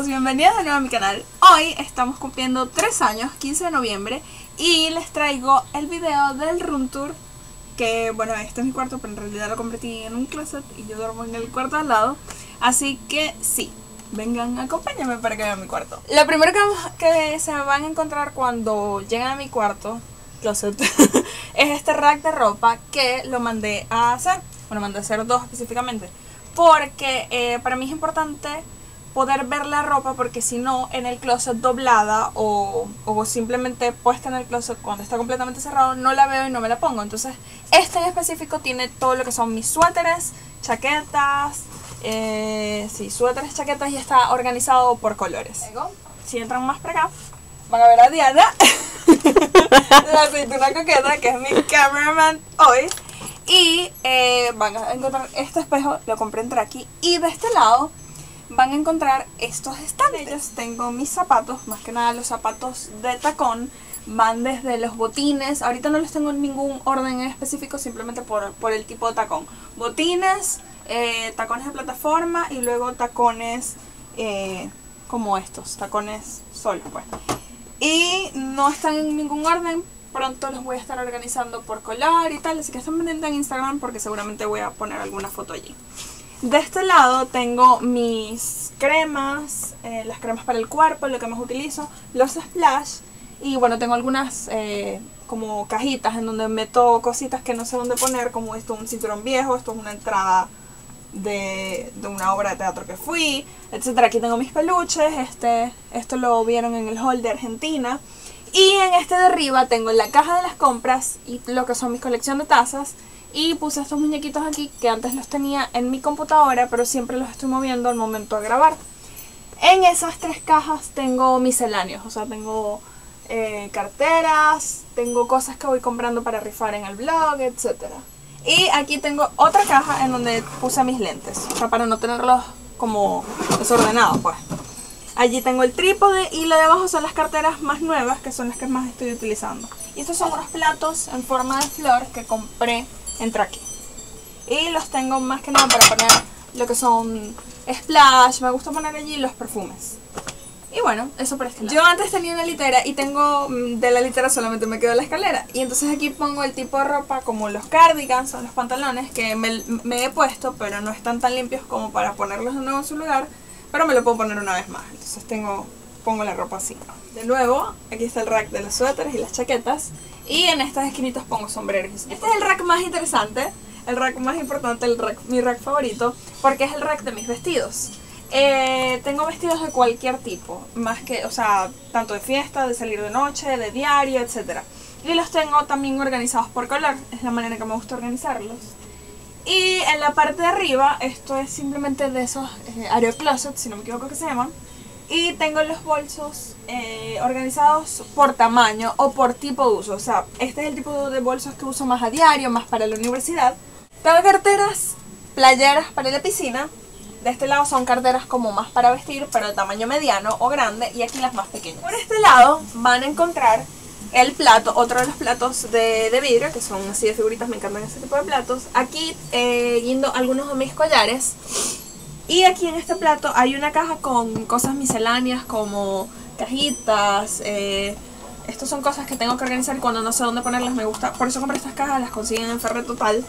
todos, bienvenidos de nuevo a mi canal. Hoy estamos cumpliendo 3 años, 15 de noviembre, y les traigo el video del room tour. Que bueno, este es mi cuarto, pero en realidad lo convertí en un closet y yo duermo en el cuarto al lado. Así que sí, vengan, acompáñenme para que vean mi cuarto. Lo primero que se van a encontrar cuando lleguen a mi cuarto closet es este rack de ropa que lo mandé a hacer. Bueno, mandé a hacer dos específicamente, porque para mí es importante poder ver la ropa, porque si no, en el closet doblada o simplemente puesta en el closet cuando está completamente cerrado, no la veo y no me la pongo. Entonces este en específico tiene todo lo que son mis suéteres, chaquetas, suéteres, chaquetas, y está organizado por colores. Si entran más para acá van a ver a Diana, la aceituna coqueta, que es mi cameraman hoy. Y van a encontrar este espejo, lo compré en Traki. Y de este lado van a encontrar estos estantes. Tengo mis zapatos, más que nada los zapatos de tacón. Van desde los botines, ahorita no los tengo en ningún orden en específico, simplemente por el tipo de tacón. Botines, tacones de plataforma y luego tacones como estos, tacones solos pues. Y no están en ningún orden. Pronto los voy a estar organizando por color y tal, así que estén pendientes en Instagram porque seguramente voy a poner alguna foto allí. De este lado tengo mis cremas, las cremas para el cuerpo, lo que más utilizo, los splash. Y bueno, tengo algunas como cajitas en donde meto cositas que no sé dónde poner, como esto es un cinturón viejo, esto es una entrada de una obra de teatro que fui, etc. Aquí tengo mis peluches, esto lo vieron en el haul de Argentina. Y en este de arriba tengo la caja de las compras y lo que son mis colección de tazas. Y puse estos muñequitos aquí que antes los tenía en mi computadora, pero siempre los estoy moviendo al momento de grabar. En esas tres cajas tengo misceláneos, o sea, tengo carteras, tengo cosas que voy comprando para rifar en el blog, etc. Y aquí tengo otra caja en donde puse mis lentes, o sea, para no tenerlos como desordenados pues. Allí tengo el trípode y lo de abajo son las carteras más nuevas, que son las que más estoy utilizando. Y estos son unos platos en forma de flor que compré en Traki. Y los tengo más que nada para poner lo que son splash, me gusta poner allí los perfumes. Y bueno, eso por este lado. Yo antes tenía una litera y tengo de la litera solamente me quedó la escalera. Y entonces aquí pongo el tipo de ropa como los cardigans o los pantalones que me he puesto, pero no están tan limpios como para ponerlos de nuevo en su lugar. Pero me lo puedo poner una vez más, entonces pongo la ropa así. De nuevo, aquí está el rack de los suéteres y las chaquetas. Y en estas esquinitas pongo sombreros. Este es el rack más interesante, el rack más importante, mi rack favorito, porque es el rack de mis vestidos. Tengo vestidos de cualquier tipo, o sea, tanto de fiesta, de salir de noche, de diario, etc. Y los tengo también organizados por color, es la manera que me gusta organizarlos. Y en la parte de arriba, esto es simplemente de esos aeroclosets, si no me equivoco que se llaman. Y tengo los bolsos organizados por tamaño o por tipo de uso. O sea, este es el tipo de bolsos que uso más a diario, más para la universidad. Tengo carteras, playeras para la piscina. De este lado son carteras como más para vestir, pero de tamaño mediano o grande. Y aquí las más pequeñas. Por este lado van a encontrar el plato, otro de los platos de vidrio, que son así de figuritas, me encantan ese tipo de platos. Aquí guindo algunos de mis collares. Y aquí en este plato hay una caja con cosas misceláneas como cajitas. Estas son cosas que tengo que organizar cuando no sé dónde ponerlas, me gusta. Por eso compré estas cajas, las consiguen en Ferre Total.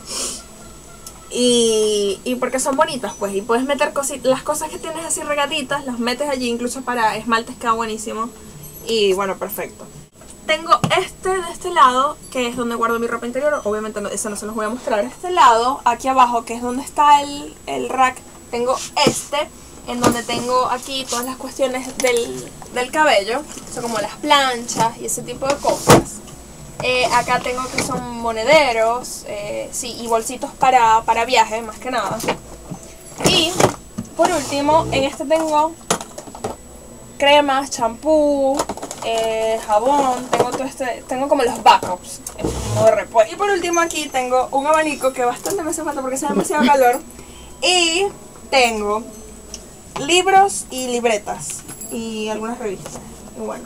Y porque son bonitas pues, y puedes meter las cosas que tienes así regatitas, las metes allí, incluso para esmaltes queda buenísimo. Y bueno, perfecto. Tengo este de este lado, que es donde guardo mi ropa interior. Obviamente eso no se los voy a mostrar. De este lado, aquí abajo, que es donde está el rack, tengo este, en donde tengo aquí todas las cuestiones del cabello. Son como las planchas y ese tipo de cosas. Acá tengo que son monederos, y bolsitos para viaje, más que nada. Y, por último, en este tengo cremas, champú, jabón, tengo como los backups como de repuesto. Y por último aquí tengo un abanico que bastante me hace falta porque hace demasiado calor. Y tengo libros y libretas y algunas revistas. Y bueno,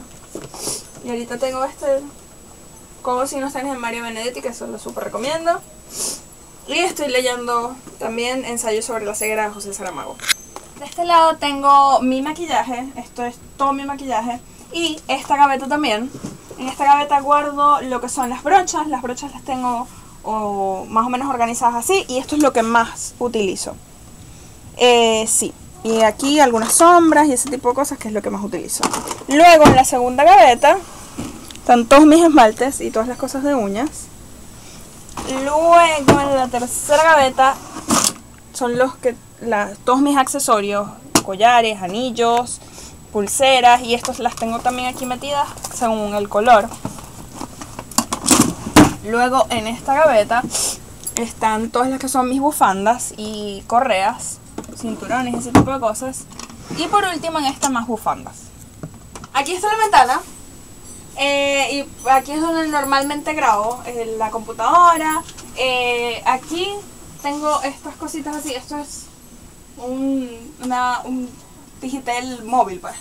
y ahorita tengo como si no están en Mario Benedetti, que eso lo súper recomiendo. Y estoy leyendo también Ensayo sobre la ceguera de José Saramago. de este lado tengo mi maquillaje. Esto es todo mi maquillaje. Y esta gaveta también. En esta gaveta guardo lo que son las brochas. Las brochas las tengo más o menos organizadas así. Y esto es lo que más utilizo. Sí. Y aquí algunas sombras y ese tipo de cosas, que es lo que más utilizo. Luego en la segunda gaveta están todos mis esmaltes y todas las cosas de uñas. Luego en la tercera gaveta son todos mis accesorios, collares, anillos, pulseras, y estas las tengo también aquí metidas según el color. Luego en esta gaveta están todas las que son mis bufandas y correas, cinturones, ese tipo de cosas. Y por último en esta más bufandas. Aquí está la ventana. Y aquí es donde normalmente grabo, la computadora. Aquí tengo estas cositas así. Esto es un digital móvil, pues.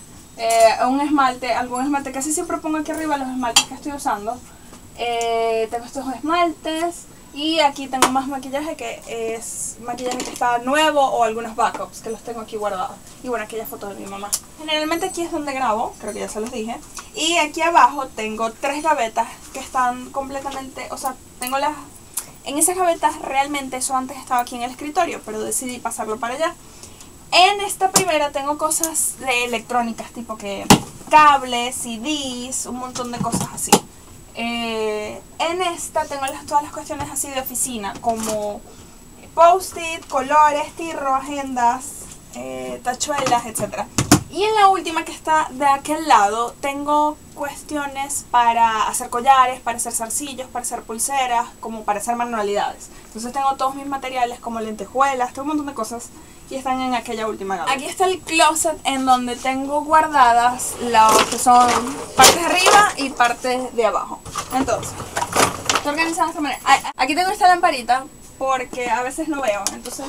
Un esmalte, algún esmalte. Casi siempre pongo aquí arriba los esmaltes que estoy usando. Tengo estos esmaltes. Y aquí tengo más maquillaje, que es maquillaje que está nuevo o algunos backups que los tengo aquí guardados. Y bueno, aquellas fotos de mi mamá. Generalmente aquí es donde grabo, creo que ya se los dije. Y aquí abajo tengo tres gavetas que están completamente, o sea, tengo las... En esas gavetas realmente eso antes estaba aquí en el escritorio, pero decidí pasarlo para allá. En esta primera tengo cosas de electrónicas, tipo que cables, CDs, un montón de cosas así. En esta tengo todas las cuestiones así de oficina, como post-it, colores, tirro, agendas, tachuelas, etc. Y en la última, que está de aquel lado, tengo cuestiones para hacer collares, para hacer zarcillos, para hacer pulseras, como para hacer manualidades. Entonces tengo todos mis materiales, como lentejuelas, tengo un montón de cosas, y están en aquella última gaveta. Aquí está el closet en donde tengo guardadas las que son partes de arriba y partes de abajo. Entonces, estoy organizada de esta manera. Aquí tengo esta lamparita porque a veces no veo, entonces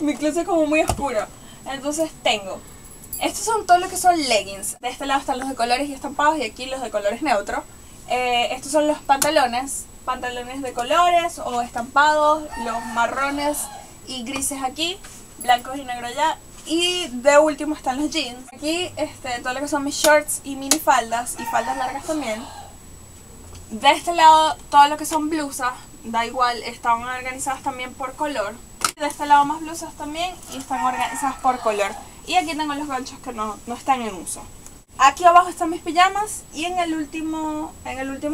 mi closet es como muy oscuro. Entonces tengo, estos son todos los que son leggings. De este lado están los de colores y estampados, y aquí los de colores neutros. Estos son los pantalones, de colores o estampados, los marrones y grises aquí, blancos y negros allá, y de último están los jeans. Aquí todo lo que son mis shorts y minifaldas y faldas largas también. De este lado todo lo que son blusas, da igual, están organizadas también por color. De este lado más blusas también, y están organizadas por color. Y aquí tengo los ganchos que no están en uso. Aquí abajo están mis pijamas, y en el último,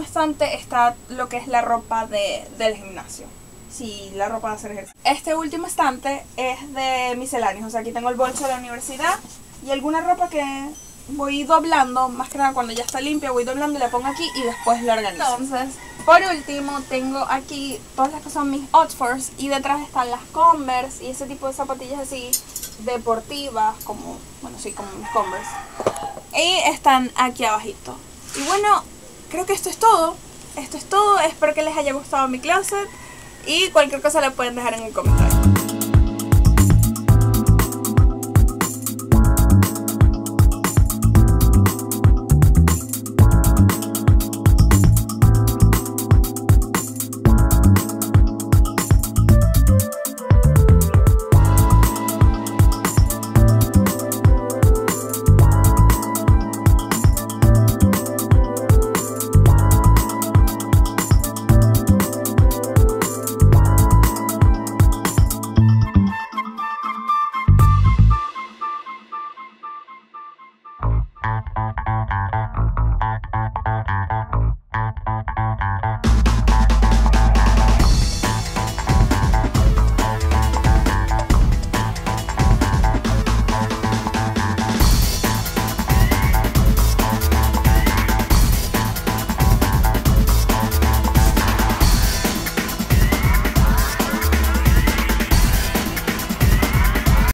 estante está lo que es la ropa del gimnasio. Sí, la ropa de hacer ejercicio. Este último estante es de misceláneos. O sea, aquí tengo el bolso de la universidad y alguna ropa que voy doblando. Más que nada cuando ya está limpia, voy doblando, la pongo aquí y después la organizo. Entonces, por último, tengo aquí todas las que son mis Oxfords. Y detrás están las Converse y ese tipo de zapatillas así deportivas, como, bueno, sí, como mis Converse. Y están aquí abajito. Y bueno, creo que esto es todo. Espero que les haya gustado mi closet. Y cualquier cosa la pueden dejar en el comentario.